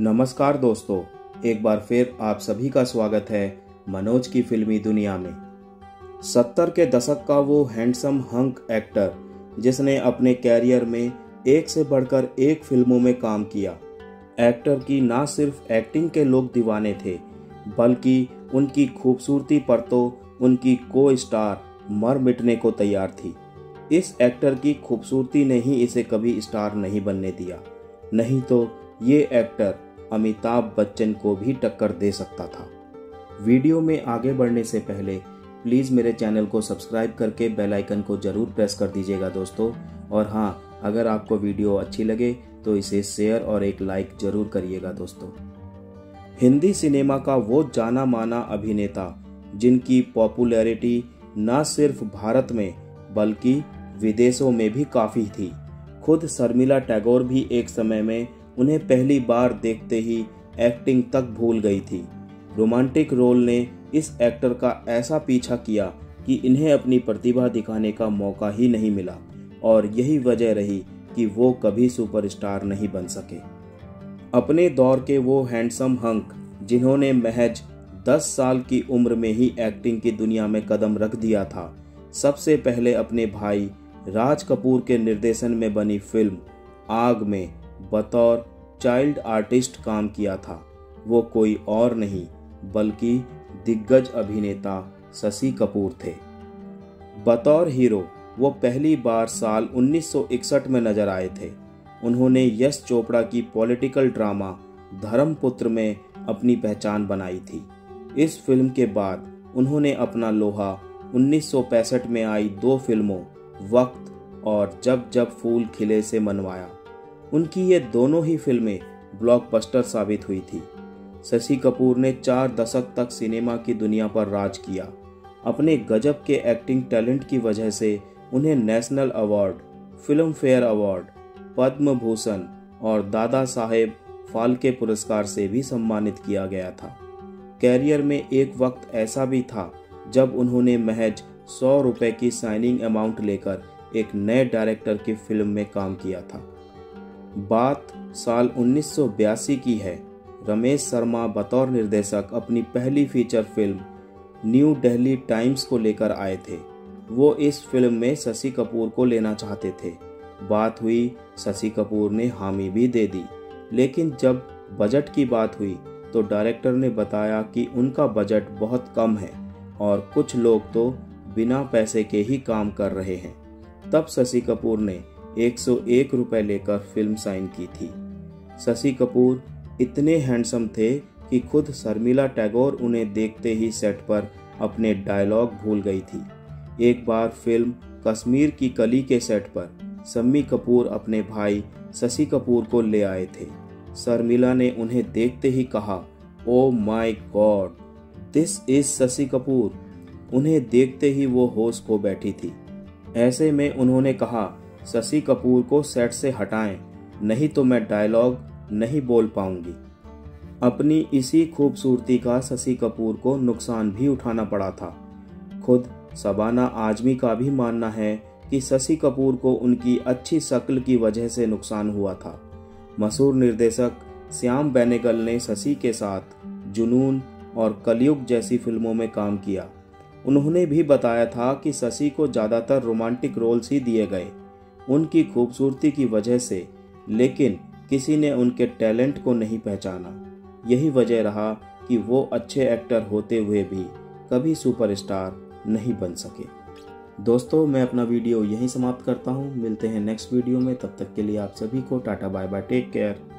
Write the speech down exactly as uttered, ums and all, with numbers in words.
नमस्कार दोस्तों, एक बार फिर आप सभी का स्वागत है मनोज की फिल्मी दुनिया में। सत्तर के दशक का वो हैंडसम हंक एक्टर जिसने अपने कैरियर में एक से बढ़कर एक फिल्मों में काम किया। एक्टर की ना सिर्फ एक्टिंग के लोग दीवाने थे बल्कि उनकी खूबसूरती पर तो उनकी को स्टार मर मिटने को तैयार थी। इस एक्टर की खूबसूरती ने ही इसे कभी स्टार नहीं बनने दिया, नहीं तो ये एक्टर अमिताभ बच्चन को भी टक्कर दे सकता था। वीडियो में आगे बढ़ने से पहले प्लीज़ मेरे चैनल को सब्सक्राइब करके बेल आइकन को ज़रूर प्रेस कर दीजिएगा दोस्तों। और हाँ, अगर आपको वीडियो अच्छी लगे तो इसे शेयर और एक लाइक ज़रूर करिएगा दोस्तों। हिंदी सिनेमा का वो जाना माना अभिनेता जिनकी पॉपुलैरिटी न सिर्फ भारत में बल्कि विदेशों में भी काफ़ी थी। खुद शर्मिला टैगोर भी एक समय में उन्हें पहली बार देखते ही एक्टिंग तक भूल गई थी। रोमांटिक रोल ने इस एक्टर का ऐसा पीछा किया कि इन्हें अपनी प्रतिभा दिखाने का मौका ही नहीं मिला और यही वजह रही कि वो कभी सुपरस्टार नहीं बन सके। अपने दौर के वो हैंडसम हंक जिन्होंने महज दस साल की उम्र में ही एक्टिंग की दुनिया में कदम रख दिया था, सबसे पहले अपने भाई राज कपूर के निर्देशन में बनी फिल्म आग में बतौर चाइल्ड आर्टिस्ट काम किया था। वो कोई और नहीं बल्कि दिग्गज अभिनेता शशि कपूर थे। बतौर हीरो वो पहली बार साल उन्नीस सौ इकसठ में नजर आए थे। उन्होंने यश चोपड़ा की पॉलिटिकल ड्रामा धर्मपुत्र में अपनी पहचान बनाई थी। इस फिल्म के बाद उन्होंने अपना लोहा उन्नीस सौ पैंसठ में आई दो फिल्मों वक्त और जब जब फूल खिले से मनवाया। उनकी ये दोनों ही फिल्में ब्लॉकबस्टर साबित हुई थी। शशि कपूर ने चार दशक तक सिनेमा की दुनिया पर राज किया। अपने गजब के एक्टिंग टैलेंट की वजह से उन्हें national award, Filmfare award, Padma Bhushan और दादा साहेब फाल्के पुरस्कार से भी सम्मानित किया गया था। कैरियर में एक वक्त ऐसा भी था जब उन्होंने महज सौ रुपये की साइनिंग अमाउंट लेकर एक नए डायरेक्टर की फिल्म में काम किया था। बात साल उन्नीस सौ बयासी की है। रमेश शर्मा बतौर निर्देशक अपनी पहली feature film New Delhi Times को लेकर आए थे। वो इस फिल्म में शशि कपूर को लेना चाहते थे। बात हुई, शशि कपूर ने हामी भी दे दी, लेकिन जब बजट की बात हुई तो डायरेक्टर ने बताया कि उनका बजट बहुत कम है और कुछ लोग तो बिना पैसे के ही काम कर रहे हैं। तब शशि कपूर ने एक सौ एक रुपए लेकर फिल्म साइन की थी। शशि कपूर इतने हैंडसम थे कि खुद शर्मिला टैगोर उन्हें देखते ही सेट पर अपने डायलॉग भूल गई थी। एक बार फिल्म कश्मीर की कली के सेट पर सम्मी कपूर अपने भाई शशि कपूर को ले आए थे। शर्मिला ने उन्हें देखते ही कहा, oh my God, this is Shashi Kapoor. उन्हें देखते ही वो होश खो बैठी थी। ऐसे में उन्होंने कहा, शशि कपूर को सेट से हटाएं, नहीं तो मैं डायलॉग नहीं बोल पाऊंगी। अपनी इसी खूबसूरती का शशि कपूर को नुकसान भी उठाना पड़ा था। खुद सबाना आजमी का भी मानना है कि शशि कपूर को उनकी अच्छी शक्ल की वजह से नुकसान हुआ था। मशहूर निर्देशक श्याम बेनेगल ने शशि के साथ जुनून और कलयुग जैसी फिल्मों में काम किया। उन्होंने भी बताया था कि शशि को ज़्यादातर रोमांटिक रोल्स ही दिए गए उनकी खूबसूरती की वजह से, लेकिन किसी ने उनके टैलेंट को नहीं पहचाना। यही वजह रहा कि वो अच्छे एक्टर होते हुए भी कभी सुपरस्टार नहीं बन सके। दोस्तों, मैं अपना वीडियो यहीं समाप्त करता हूँ। मिलते हैं नेक्स्ट वीडियो में, तब तक के लिए आप सभी को tata bye bye, take care.